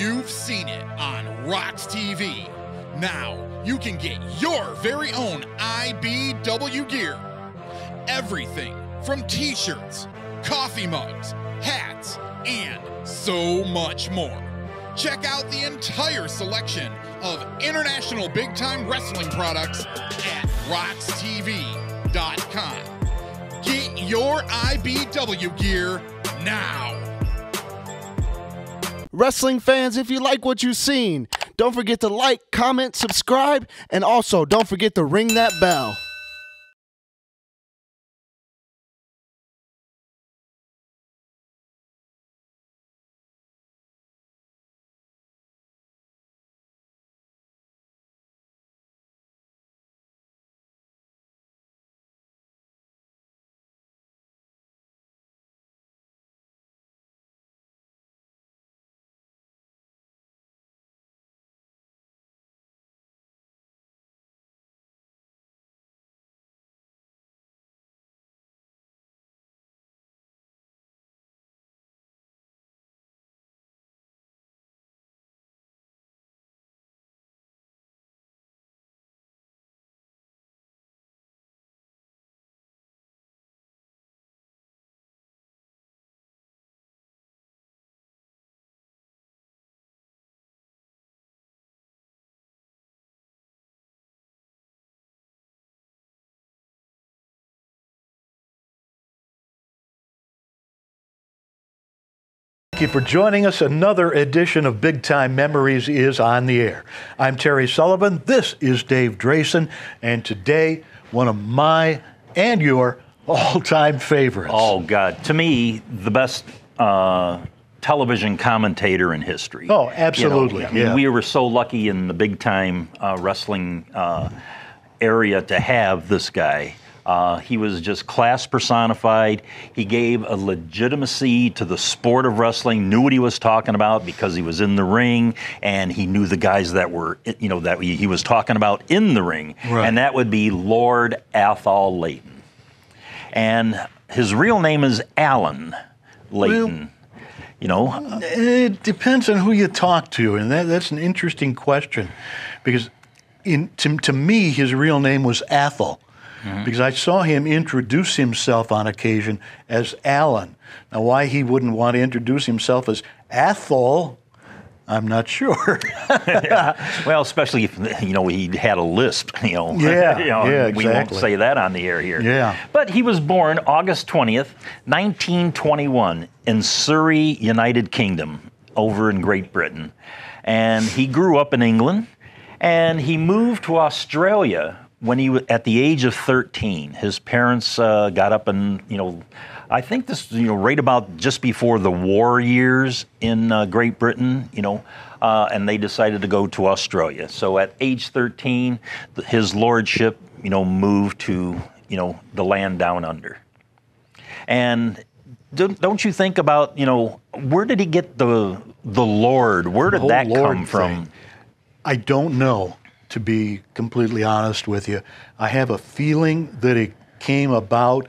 You've seen it on ROX TV. Now you can get your very own IBW gear. Everything from t-shirts, coffee mugs, hats, and so much more. Check out the entire selection of international Big Time Wrestling products at ROXTV.com. Get your IBW gear now. Wrestling fans, if you like what you've seen, don't forget to like, comment, subscribe, and also don't forget to ring that bell. Thank you for joining us. Another edition of Big Time Memories is on the air. I'm Terry Sullivan. This is Dave Drason. And today, one of my and your all-time favorites. Oh, God. To me, the best television commentator in history. Oh, absolutely. You know, I mean, yeah. We were so lucky in the Big Time wrestling area to have this guy. He was just class personified. He gave a legitimacy to the sport of wrestling, knew what he was talking about because he was in the ring, and he knew the guys that were, you know, that he was talking about in the ring. Right. And that would be Lord Athol Layton. And his real name is Alan Layton. Well, you know, it depends on who you talk to, and that's an interesting question, because to me, his real name was Athol. Mm-hmm. Because I saw him introduce himself on occasion as Alan. Now, why he wouldn't want to introduce himself as Athol, I'm not sure. Yeah. Well, especially if, you know, he had a lisp, you know. Yeah, you know, yeah, exactly. We won't say that on the air here. Yeah. But he was born August 20th, 1921 in Surrey, United Kingdom, over in Great Britain. And he grew up in England, and he moved to Australia when he was at the age of 13. His parents got up and, you know, I think this, you know, right about just before the war years in Great Britain, you know, and they decided to go to Australia. So at age 13, his lordship, you know, moved to, you know, the land down under. And don't you think about, you know, where did he get the Lord? Where did that come from? I don't know. To be completely honest with you, I have a feeling that it came about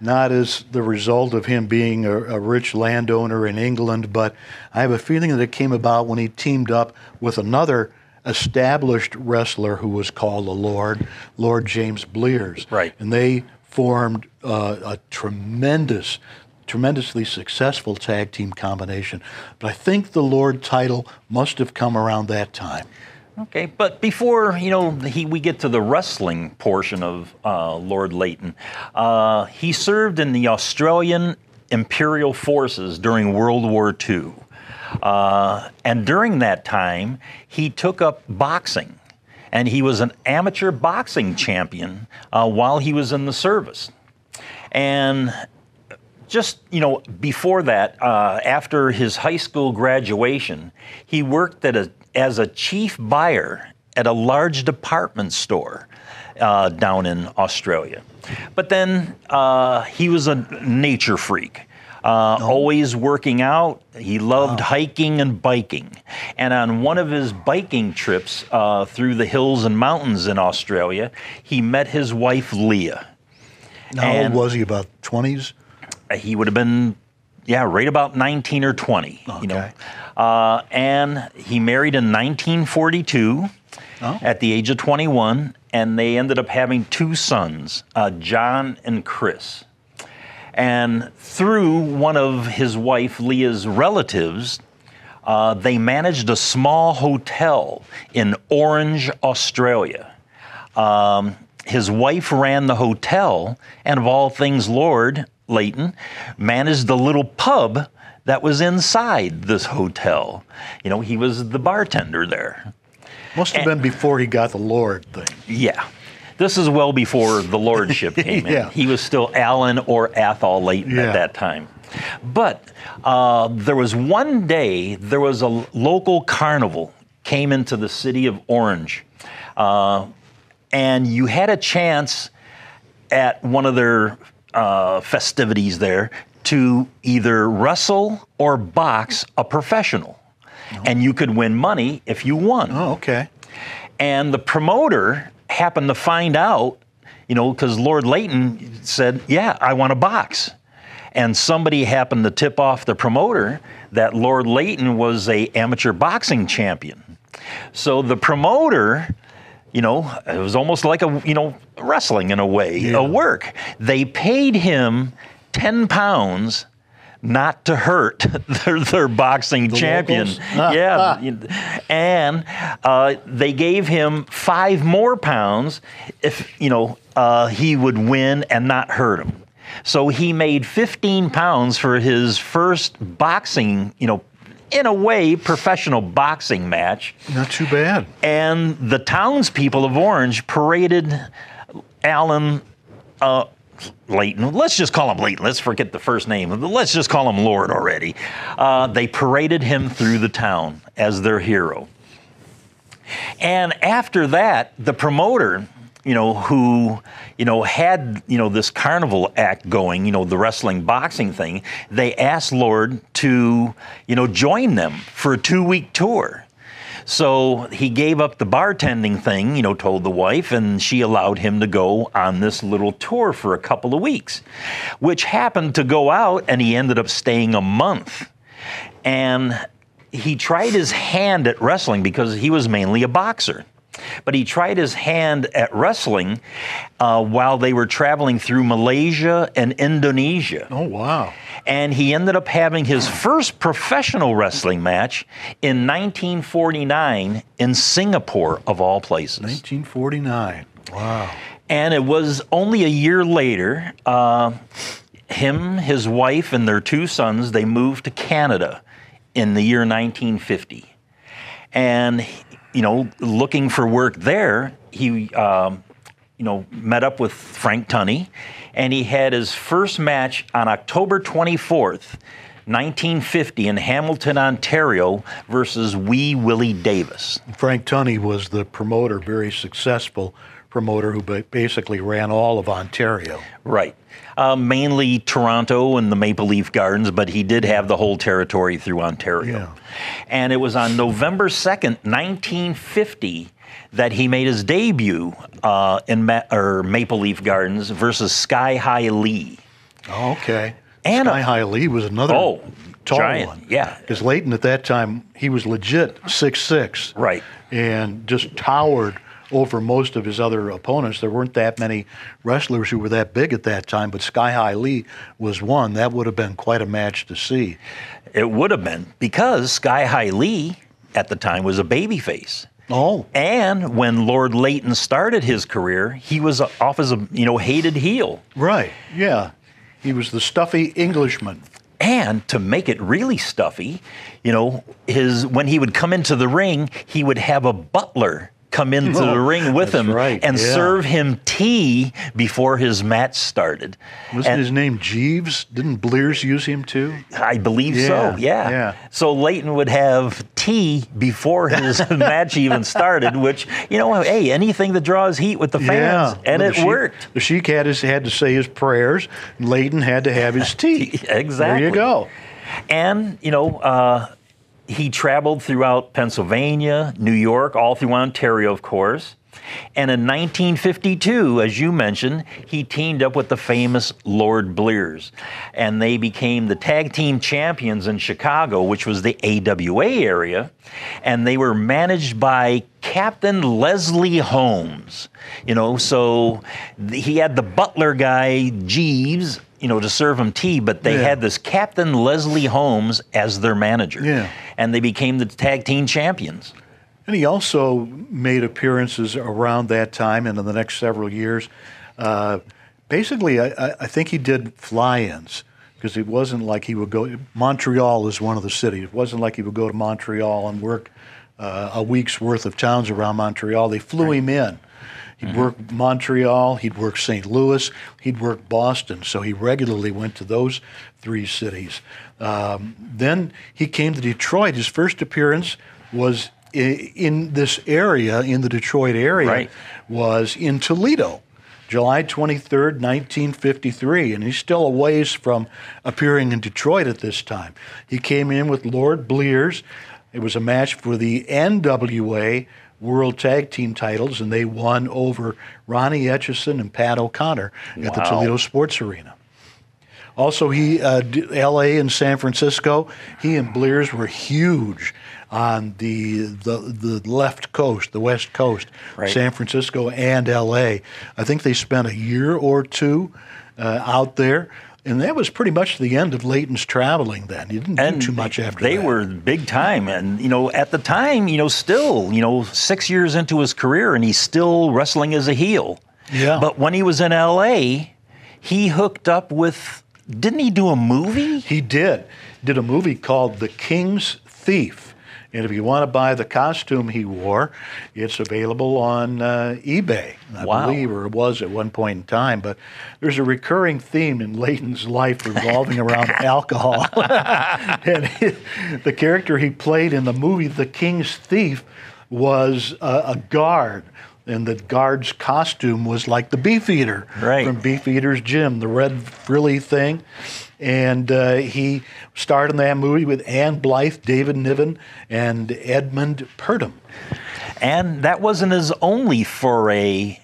not as the result of him being a rich landowner in England, but I have a feeling that it came about when he teamed up with another established wrestler who was called the Lord, Lord James Blears. Right. And they formed a tremendously successful tag team combination. But I think the Lord title must have come around that time. Okay, but before, you know, we get to the wrestling portion of Lord Layton, he served in the Australian Imperial Forces during World War II. And during that time, he took up boxing, and he was an amateur boxing champion while he was in the service. And just, you know, before that, after his high school graduation, he worked at as a chief buyer at a large department store down in Australia. But then he was a nature freak, always working out. He loved hiking and biking. And on one of his biking trips through the hills and mountains in Australia, he met his wife, Leah. How old was he, about 20s? He would have been Yeah, right about 19 or 20. Okay. You know, and he married in 1942 at the age of 21, and they ended up having two sons, John and Chris. And through one of his wife Leah's relatives, they managed a small hotel in Orange, Australia. His wife ran the hotel, and of all things, Lord Layton managed the little pub that was inside this hotel. You know, he was the bartender there. Must have been before he got the Lord thing. Yeah. This is well before the lordship came in. He was still Alan or Athol Layton at that time. But there was one day, there was a local carnival came into the city of Orange. And you had a chance at one of their festivities there to either wrestle or box a professional. And you could win money if you won. Oh, okay. And the promoter happened to find out, you know, because Lord Layton said, yeah, I want to box. And somebody happened to tip off the promoter that Lord Layton was an amateur boxing champion. So the promoter, you know, it was almost like a, you know, wrestling in a way, a work. They paid him 10 pounds not to hurt their boxing champion. And they gave him 5 more pounds if, you know, he would win and not hurt him. So he made 15 pounds for his first boxing, you know, in a way, professional boxing match. Not too bad. And the townspeople of Orange paraded Alan Layton. Let's just call him Layton. Let's forget the first name. Let's just call him Lord already. They paraded him through the town as their hero. And after that, the promoter, you know, who, you know, had, you know, this carnival act going, you know, the wrestling boxing thing, they asked Lord to, you know, join them for a 2-week tour. So he gave up the bartending thing, you know, told the wife, and she allowed him to go on this little tour for a couple of weeks, which happened to go out, and he ended up staying a month. And he tried his hand at wrestling because he was mainly a boxer. But he tried his hand at wrestling while they were traveling through Malaysia and Indonesia. Oh, wow. And he ended up having his first professional wrestling match in 1949 in Singapore, of all places. 1949. Wow. And it was only a year later, him, his wife, and their two sons, they moved to Canada in the year 1950. And you know, looking for work there, he, you know, met up with Frank Tunney, and he had his first match on October 24th, 1950 in Hamilton, Ontario versus Wee Willie Davis. Frank Tunney was the promoter, very successful promoter who basically ran all of Ontario. Right. Mainly Toronto and the Maple Leaf Gardens, but he did have the whole territory through Ontario. Yeah. And it was on November 2nd, 1950, that he made his debut in Maple Leaf Gardens versus Sky High Lee. Oh, okay. And Sky High Lee was another tall giant one. Yeah. Because Layton at that time, he was legit 6'6". Right. And just towered over most of his other opponents. There weren't that many wrestlers who were that big at that time, but Sky High Lee was one. That would have been quite a match to see. It would have been, because Sky High Lee at the time was a babyface. Oh. And when Lord Layton started his career, he was off as a, you know, hated heel. Right, yeah. He was the stuffy Englishman. And to make it really stuffy, you know, his when he would come into the ring, he would have a butler come into the ring with him and serve him tea before his match started. Wasn't his name Jeeves? Didn't Blears use him too? I believe so, So Layton would have tea before his match even started, which, you know, hey, anything that draws heat with the fans, and well, it worked. The Sheik had to say his prayers, and Layton had to have his tea. Exactly. There you go. And, you know, he traveled throughout Pennsylvania, New York, all through Ontario, of course. And in 1952, as you mentioned, he teamed up with the famous Lord Blears, and they became the tag team champions in Chicago, which was the AWA area, and they were managed by Captain Leslie Holmes. You know, so he had the butler guy, Jeeves, you know, to serve him tea, but they had this Captain Leslie Holmes as their manager. Yeah. And they became the tag team champions. And he also made appearances around that time and in the next several years. Basically, I think he did fly-ins, because it wasn't like he would go. Montreal is one of the cities. It wasn't like he would go to Montreal and work a week's worth of towns around Montreal. They flew him in. He'd work Montreal, he'd work St. Louis, he'd work Boston. So he regularly went to those three cities. Then he came to Detroit. His first appearance was in this area, in the Detroit area, was in Toledo, July 23rd, 1953, and he's still a ways from appearing in Detroit at this time. He came in with Lord Blears. It was a match for the NWA World Tag Team titles, and they won over Ronnie Etchison and Pat O'Connor at the Toledo Sports Arena. Also, he, L.A. and San Francisco, he and Blears were huge on the left coast, the west coast, San Francisco and L.A. I think they spent a year or two out there, and that was pretty much the end of Layton's traveling then. He didn't do too much after that. They were big time, and, you know, at the time, you know, still, you know, 6 years into his career, and he's still wrestling as a heel. Yeah. But when he was in L.A., he hooked up with... Didn't he do a movie? He did. Did a movie called The King's Thief. And if you want to buy the costume he wore, it's available on eBay, I believe, or it was at one point in time. But there's a recurring theme in Layton's life revolving around alcohol. And the character he played in the movie The King's Thief was a guard. And the guard's costume was like the Beefeater from Beefeater's Gym, the red frilly thing. And he starred in that movie with Ann Blythe, David Niven, and Edmund Purdom. And that wasn't his only foray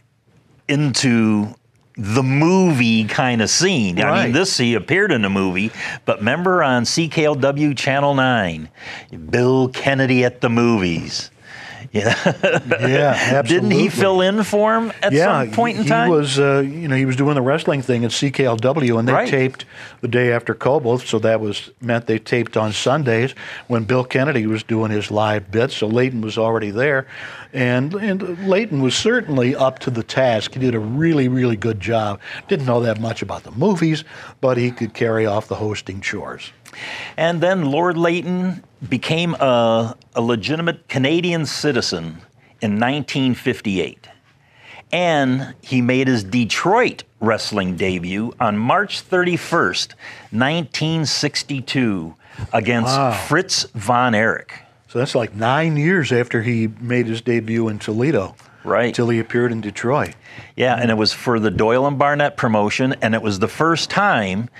into the movie kind of scene. I mean, this, he appeared in a movie, but remember on CKLW Channel 9, Bill Kennedy at the Movies. Yeah, absolutely. Didn't he fill in for him at some point in time? Yeah, he was, you know, he was doing the wrestling thing at CKLW, and they taped the day after Cobo, so that was meant they taped on Sundays when Bill Kennedy was doing his live bits. So Layton was already there, and Layton was certainly up to the task. He did a really, really good job. Didn't know that much about the movies, but he could carry off the hosting chores. And then Lord Layton became a legitimate Canadian citizen in 1958. And he made his Detroit wrestling debut on March 31st, 1962, against Fritz Von Erich. So that's like 9 years after he made his debut in Toledo. Till he appeared in Detroit. Yeah, and it was for the Doyle and Barnett promotion, and it was the first time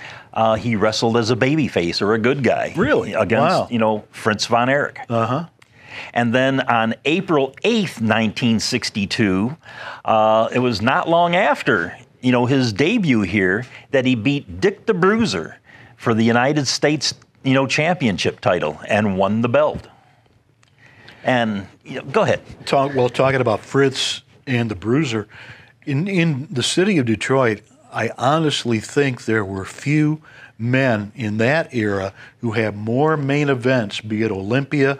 he wrestled as a babyface or a good guy. Really? Against, you know, Fritz Von Erich. And then on April 8th, 1962, it was not long after, you know, his debut here, that he beat Dick the Bruiser for the United States, you know, championship title and won the belt. And you know, go ahead. Talking about Fritz and the Bruiser, in the city of Detroit, I honestly think there were few men in that era who had more main events, be it Olympia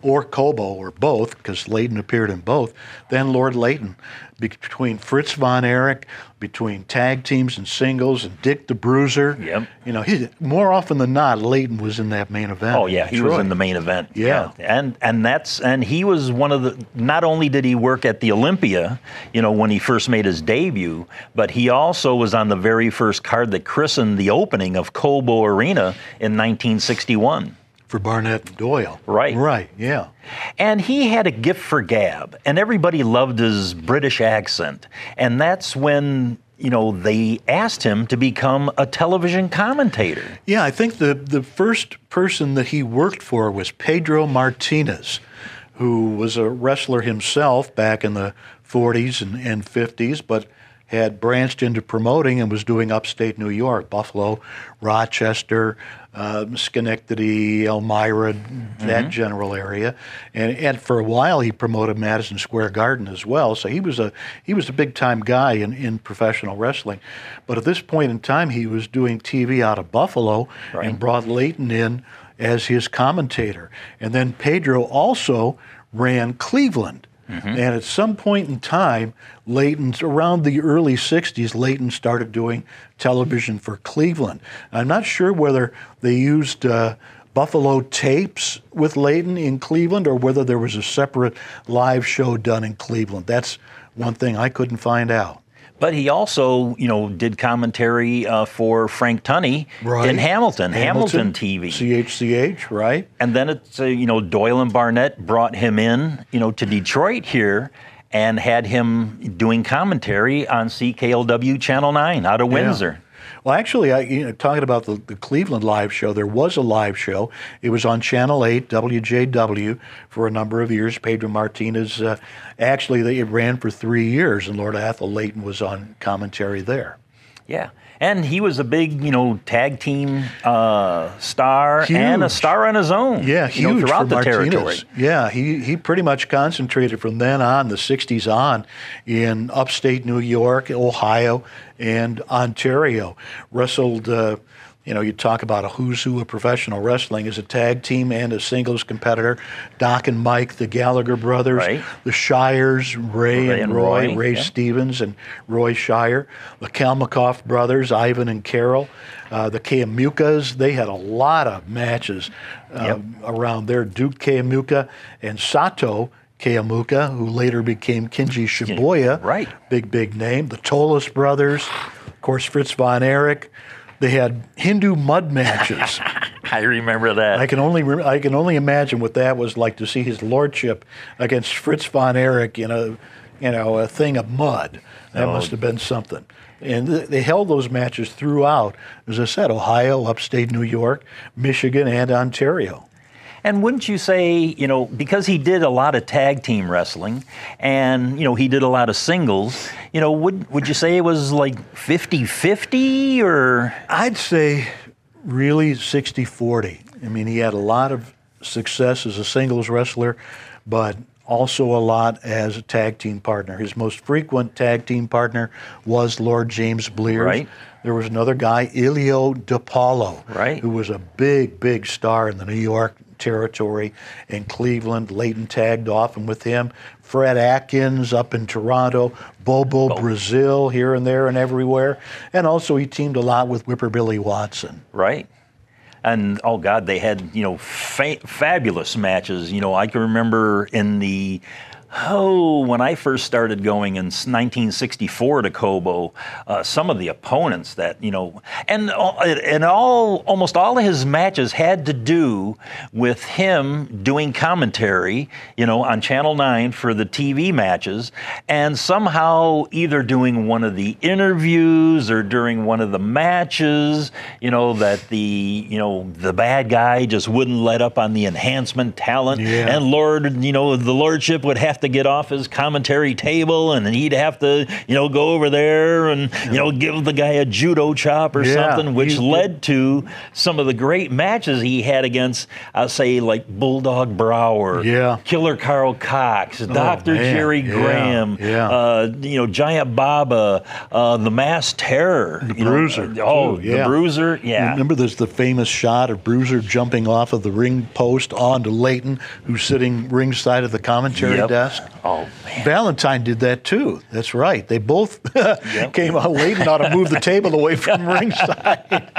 or Cobo or both, because Layton appeared in both, than Lord Layton. Between Fritz Von Erich, between tag teams and singles, and Dick the Bruiser. You know, he, more often than not, Layton was in that main event. Oh yeah, he was in the main event. And he was one of the. Not only did he work at the Olympia, you know, when he first made his debut, but he also was on the very first card that christened the opening of Cobo Arena in 1961. For Barnett and Doyle. Right, yeah. And he had a gift for gab, and everybody loved his British accent. And that's when, you know, they asked him to become a television commentator. Yeah, I think the first person that he worked for was Pedro Martinez, who was a wrestler himself back in the 40s and 50s, but had branched into promoting and was doing upstate New York, Buffalo, Rochester, Schenectady, Elmira, that general area. And for a while he promoted Madison Square Garden as well. So he was a big-time guy in professional wrestling. But at this point in time, he was doing TV out of Buffalo and brought Layton in as his commentator. And then Pedro also ran Cleveland. And at some point in time, Layton, around the early 60s, Layton started doing television for Cleveland. I'm not sure whether they used Buffalo tapes with Layton in Cleveland or whether there was a separate live show done in Cleveland. That's one thing I couldn't find out. But he also, you know, did commentary for Frank Tunney in Hamilton TV. CHCH, right? And then it's, you know, Doyle and Barnett brought him in, you know, to Detroit here and had him doing commentary on CKLW Channel 9 out of Windsor. Well, actually, talking about the Cleveland live show, there was a live show. It was on Channel 8, WJW, for a number of years. Pedro Martinez, it ran for 3 years, and Lord Athol Layton was on commentary there. Yeah, and he was a big, you know, tag team star and a star on his own. Yeah, huge throughout the territory. Yeah, he pretty much concentrated from then on, the 60s on, in upstate New York, Ohio, and Ontario. Wrestled, you talk about a who's who of professional wrestling, as a tag team and a singles competitor. Doc and Mike, the Gallagher brothers, the Shires, Ray and Roy, Stevens and Roy Shire, the Kalmakoff brothers, Ivan and Carol, the Kamukas. They had a lot of matches around there. Duke Kamuka and Sato Kamuka, who later became Kinji Shibuya, big name. The Tolis brothers, of course, Fritz Von Erich. They had Hindu mud matches. I remember that. I can only imagine what that was like, to see his lordship against Fritz Von Erich in a thing of mud. That must have been something. And they held those matches throughout, as I said, Ohio, upstate New York, Michigan, and Ontario. And wouldn't you say, you know, because he did a lot of tag team wrestling and, you know, he did a lot of singles, you know, would you say it was like 50-50 or? I'd say really 60-40. I mean, he had a lot of success as a singles wrestler, but also a lot as a tag team partner. His most frequent tag team partner was Lord James Blears. There was another guy, Ilio DiPaolo, who was a big star in the New York territory and Cleveland. Layton tagged off, and with him, Fred Atkins up in Toronto, Bobo Brazil here and there and everywhere. And also he teamed a lot with Whipper Billy Watson. And, oh, God, they had, you know, fabulous matches. You know, I can remember in the... when I first started going in 1964 to Cobo, some of the opponents that, you know, almost all of his matches had to do with him doing commentary, you know, on Channel 9 for the TV matches, and somehow either doing one of the interviews or during one of the matches, you know, that the bad guy just wouldn't let up on the enhancement talent, and the lordship would have to get off his commentary table, and he'd have to, you know, go over there and, you know, give the guy a judo chop or something, which led to some of the great matches he had against, I'll say, like Bulldog Brower, Killer Karl Kox, Dr. Jerry Graham, you know, Giant Baba, the Masked Terror. The Bruiser. The Bruiser, Remember there's the famous shot of Bruiser jumping off of the ring post onto Layton, who's sitting ringside of the commentary desk. Oh, man. Valentine did that too. That's right. They both came out late and ought to move the table away from ringside.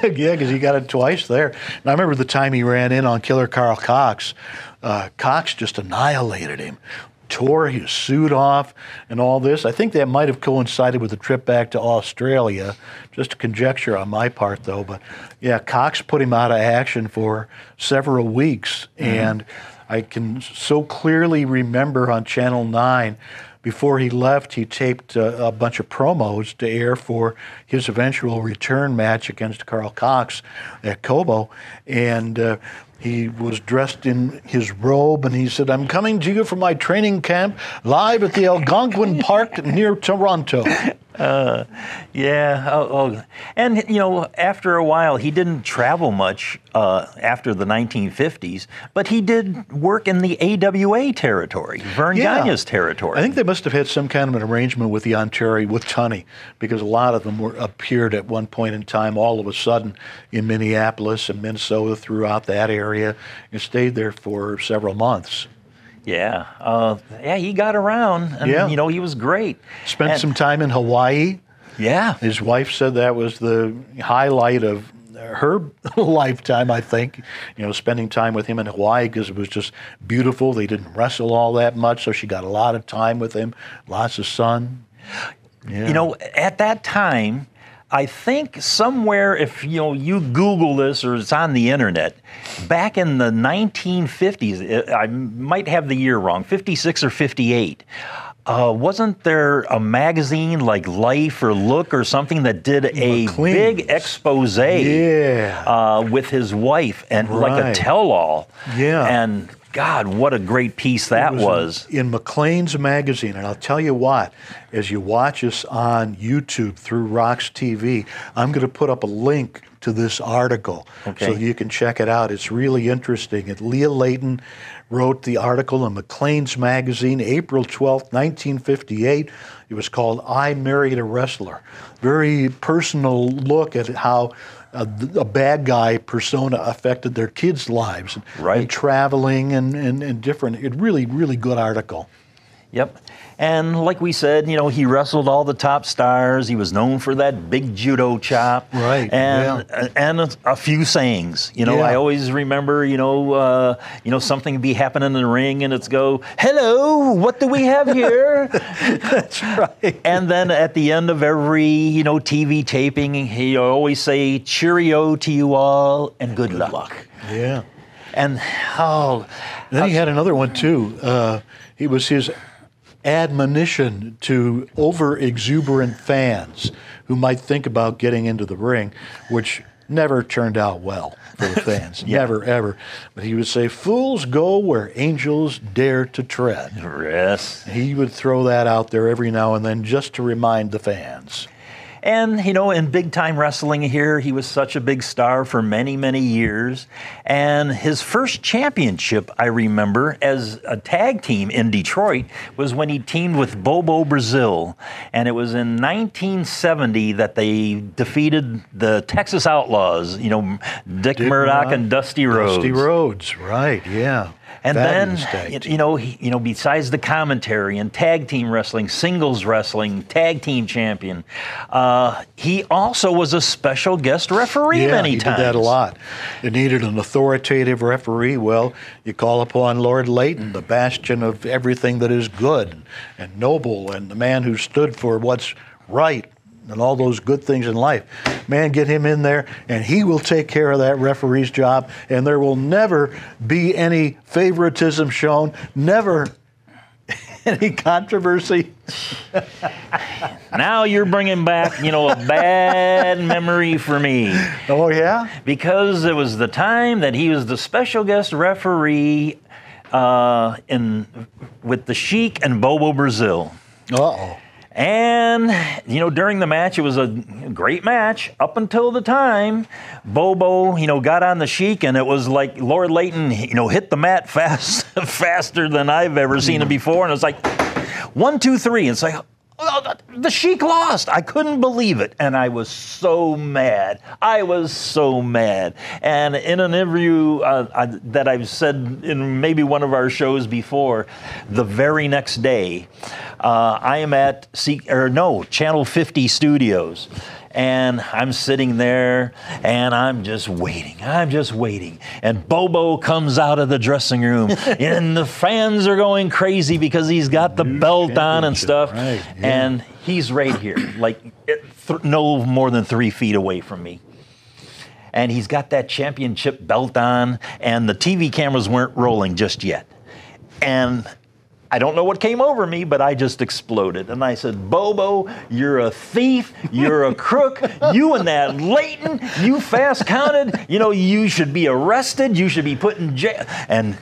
Because he got it twice there. And I remember the time he ran in on Killer Karl Kox. Kox just annihilated him, tore his suit off and all this. I think that might have coincided with the trip back to Australia. Just a conjecture on my part, though. But, yeah, Kox put him out of action for several weeks. And I can so clearly remember on Channel 9, Before he left, he taped a bunch of promos to air for his eventual return match against Karl Kox at Cobo, and he was dressed in his robe, and he said, "I'm coming to you from my training camp, live at the Algonquin Park near Toronto." And you know, after a while, he didn't travel much after the 1950s, but he did work in the AWA territory, Vern Gagne's territory. I think they must have had some kind of an arrangement with the Ontario, with Tunney, because a lot of them appeared at one point in time, all of a sudden, in Minneapolis and Minnesota, throughout that area, and stayed there for several months. Yeah, he got around, and you know, he was great. Spent some time in Hawaii. Yeah, his wife said that was the highlight of her lifetime, I think. You know, spending time with him in Hawaii, because it was just beautiful. They didn't wrestle all that much, so she got a lot of time with him. Lots of sun. Yeah. You know, at that time, I think somewhere, if you know, you Google this or it's on the internet, back in the 1950s, I might have the year wrong, 56 or 58, wasn't there a magazine like Life or Look or something that did a big expose with his wife, and like a tell-all? Yeah. And God, what a great piece that was. In McLean's magazine, and I'll tell you what, as you watch us on YouTube through ROX-TV, I'm going to put up a link to this article so you can check it out. It's really interesting. Leah Layton wrote the article in McLean's magazine, April 12th, 1958. It was called "I Married a Wrestler." Very personal look at how a bad guy persona affected their kids' lives, and traveling and different. It really, really good article. Yep. And like we said, you know, he wrestled all the top stars. He was known for that big judo chop. Right. And a few sayings. You know, I always remember, you know, something be happening in the ring, and it's go, "Hello, what do we have here?" That's right. And then at the end of every, you know, TV taping, he always say, "Cheerio to you all, and good luck. Yeah. And then he had another one too. It was his admonition to over-exuberant fans who might think about getting into the ring, which never turned out well for the fans, never, ever. But he would say, "Fools go where angels dare to tread." Yes. He would throw that out there every now and then just to remind the fans. And, you know, in Big Time Wrestling here, he was such a big star for many, many years. And his first championship, I remember, as a tag team in Detroit, was when he teamed with Bobo Brazil. And it was in 1970 that they defeated the Texas Outlaws, you know, Dick Murdoch and Dusty Rhodes. Dusty Rhodes, right, yeah. And then, you know, besides the commentary and tag team wrestling, singles wrestling, tag team champion, he also was a special guest referee many times. Yeah, he did that a lot. It needed an authoritative referee. Well, you call upon Lord Layton, the bastion of everything that is good and noble, and the man who stood for what's right and all those good things in life. Man, get him in there, and he will take care of that referee's job, and there will never be any favoritism shown, never any controversy. Now you're bringing back, you know, a bad memory for me. Oh, yeah? Because it was the time that he was the special guest referee with the Sheik and Bobo Brazil. Uh-oh. And, you know, during the match, it was a great match up until the time Bobo, you know, got on the Sheik, and it was like Lord Layton, you know, hit the mat faster than I've ever seen it before. And it was like 1, 2, 3. And it's like, oh, the Sheik lost. I couldn't believe it. And I was so mad. I was so mad. And in an interview that I've said in maybe one of our shows before, the very next day, I am at Channel 50 Studios. And I'm sitting there, and I'm just waiting. I'm just waiting. And Bobo comes out of the dressing room, and the fans are going crazy because he's got the belt on and stuff. Right, yeah. And he's right here, like no more than 3 feet away from me. And he's got that championship belt on, and the TV cameras weren't rolling just yet. And I don't know what came over me, but I just exploded. And I said, Bobo, you're a thief. You're a crook. You and that Layton, you fast counted. You know, you should be arrested. You should be put in jail. And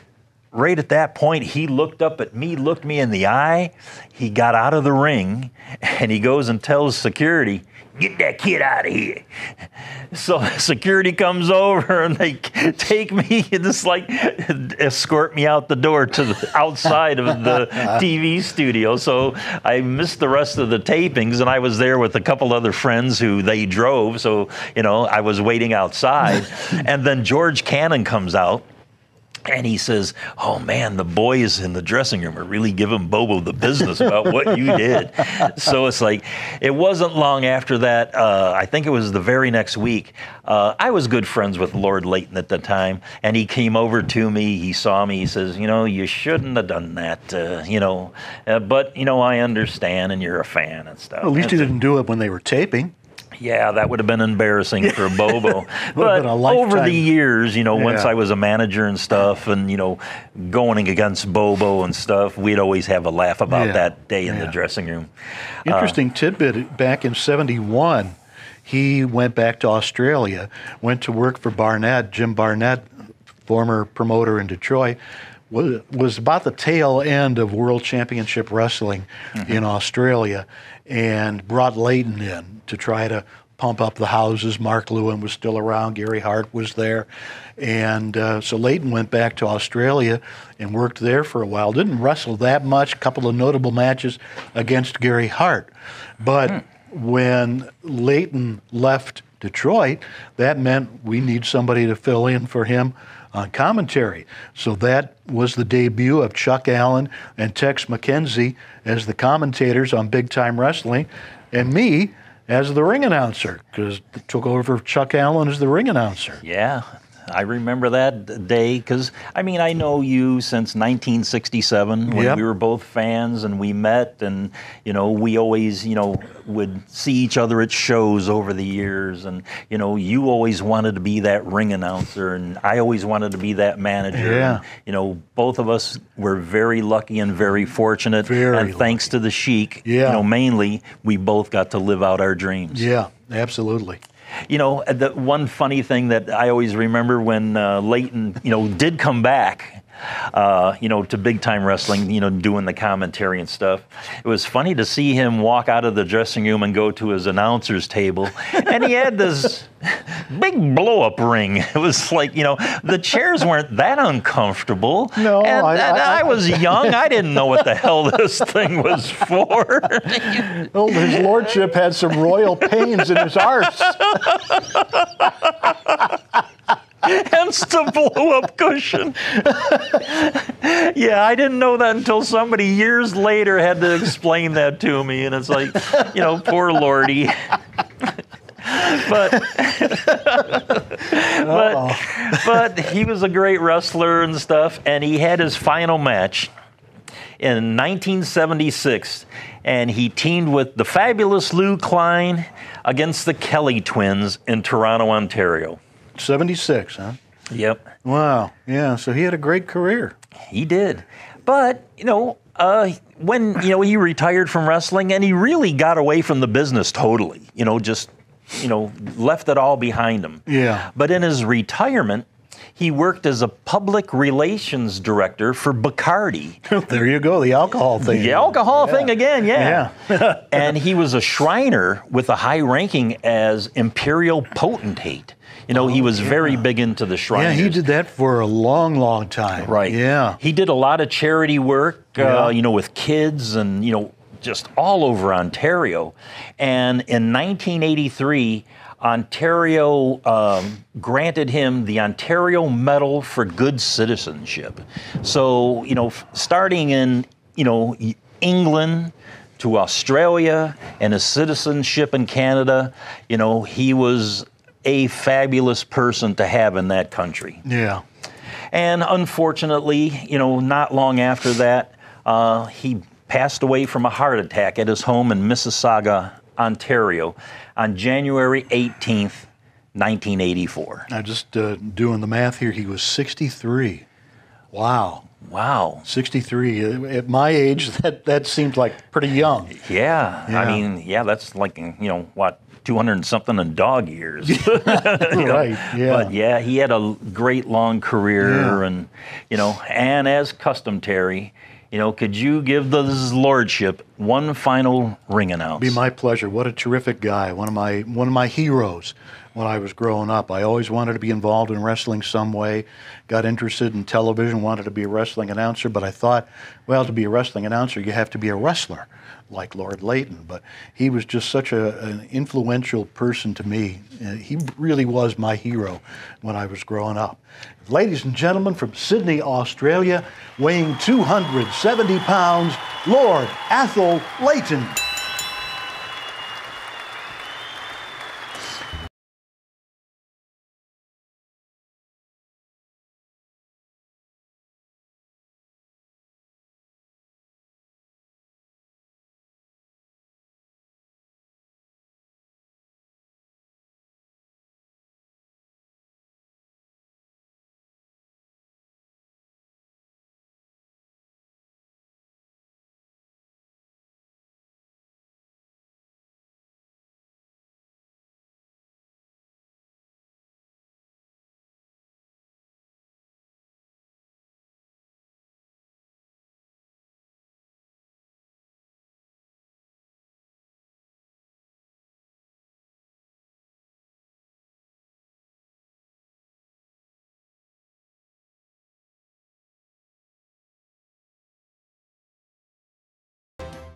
right at that point, he looked up at me, looked me in the eye. He got out of the ring, and he goes and tells security, get that kid out of here. So security comes over and they take me and just like escort me out the door to the outside of the TV studio. So I missed the rest of the tapings, and I was there with a couple other friends who they drove. So, you know, I was waiting outside. And then George Cannon comes out. And he says, oh, man, the boys in the dressing room are really giving Bobo the business about what you did. So it's like, it wasn't long after that. I think it was the very next week. I was good friends with Lord Layton at the time. And he came over to me. He saw me. He says, you know, you shouldn't have done that, you know. But, you know, I understand, and you're a fan and stuff. Well, at least you didn't do it when they were taping. Yeah, that would have been embarrassing for Bobo. But over the years, you know, once I was a manager and stuff, and, you know, going against Bobo and stuff, we'd always have a laugh about that day in the dressing room. Interesting tidbit, back in '71, he went back to Australia, went to work for Barnett, Jim Barnett, former promoter in Detroit, was about the tail end of World Championship Wrestling in Australia, and brought Layton in to try to pump up the houses. Mark Lewin was still around. Gary Hart was there. And so Layton went back to Australia and worked there for a while. Didn't wrestle that much, a couple of notable matches against Gary Hart. But when Layton left Detroit, that meant we need somebody to fill in for him on commentary. So that was the debut of Chuck Allen and Tex McKenzie as the commentators on Big Time Wrestling, and me as the ring announcer, because it took over Chuck Allen as the ring announcer. Yeah, I remember that day, because, I mean, I know you since 1967 when we were both fans and we met, and, you know, we always, you know, would see each other at shows over the years, and, you know, you always wanted to be that ring announcer, and I always wanted to be that manager. Yeah. And, you know, both of us were very lucky and very fortunate, and thanks to the Sheik, you know, mainly, we both got to live out our dreams. Yeah, absolutely. You know, the one funny thing that I always remember when Layton, you know, did come back, you know, to Big Time Wrestling, you know, doing the commentary and stuff. It was funny to see him walk out of the dressing room and go to his announcer's table, and he had this big blow-up ring. It was like, you know, the chairs weren't that uncomfortable. No, and I was young. I didn't know what the hell this thing was for. Well, his lordship had some royal pains in his arse. Hence the blow-up cushion. Yeah, I didn't know that until somebody years later had to explain that to me, and it's like, you know, poor Lordy. But he was a great wrestler and stuff, and he had his final match in 1976, and he teamed with the fabulous Lou Klein against the Kelly twins in Toronto, Ontario. 76, huh? Yep. Wow. Yeah, so he had a great career. He did. But, you know, when, you know, he retired from wrestling, and he really got away from the business totally, you know, just, you know, left it all behind him. Yeah. But in his retirement, he worked as a public relations director for Bacardi. There you go, the alcohol thing. The alcohol thing again, yeah. And he was a Shriner with a high ranking as imperial potentate. You know, he was very big into the Shriners. Yeah, he did that for a long, long time. Right. Yeah. He did a lot of charity work, you know, with kids and, you know, just all over Ontario. And in 1983, Ontario granted him the Ontario Medal for Good Citizenship. So, you know, starting in, you know, England to Australia and his citizenship in Canada, you know, he was a fabulous person to have in that country. Yeah. And unfortunately, you know, not long after that, he passed away from a heart attack at his home in Mississauga, Ontario, on January 18th, 1984. Now, just doing the math here, he was 63. Wow. Wow. 63. At my age, that seems like pretty young. Yeah. I mean, yeah, that's like, you know, what, 200 and something in dog years. Right, yeah. But yeah, he had a great long career and, you know, and as custom, Terry, you know, could you give his lordship one final ring announce? It'd be my pleasure. What a terrific guy. One of my heroes. When I was growing up, I always wanted to be involved in wrestling some way, got interested in television, wanted to be a wrestling announcer, but I thought, well, to be a wrestling announcer, you have to be a wrestler, like Lord Layton. But he was just such an influential person to me. He really was my hero when I was growing up. Ladies and gentlemen, from Sydney, Australia, weighing 270 pounds, Lord Athol Layton.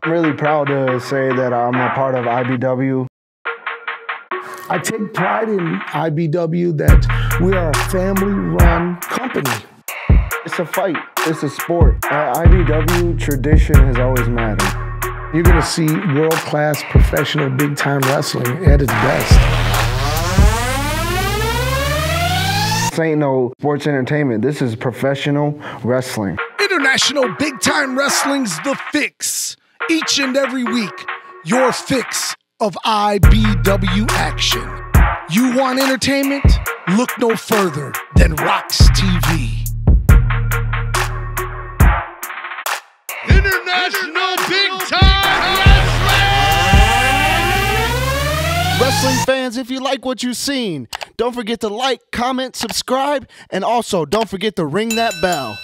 I'm really proud to say that I'm a part of IBW. I take pride in IBW that we are a family-run company. It's a fight. It's a sport. At IBW, tradition has always mattered. You're going to see world-class professional big-time wrestling at its best. This ain't no sports entertainment. This is professional wrestling. International Big Time Wrestling's The Fix. Each and every week, your fix of IBW action. You want entertainment? Look no further than ROX-TV. International Big Time Wrestling! Wrestling fans, if you like what you've seen, don't forget to like, comment, subscribe, and also don't forget to ring that bell.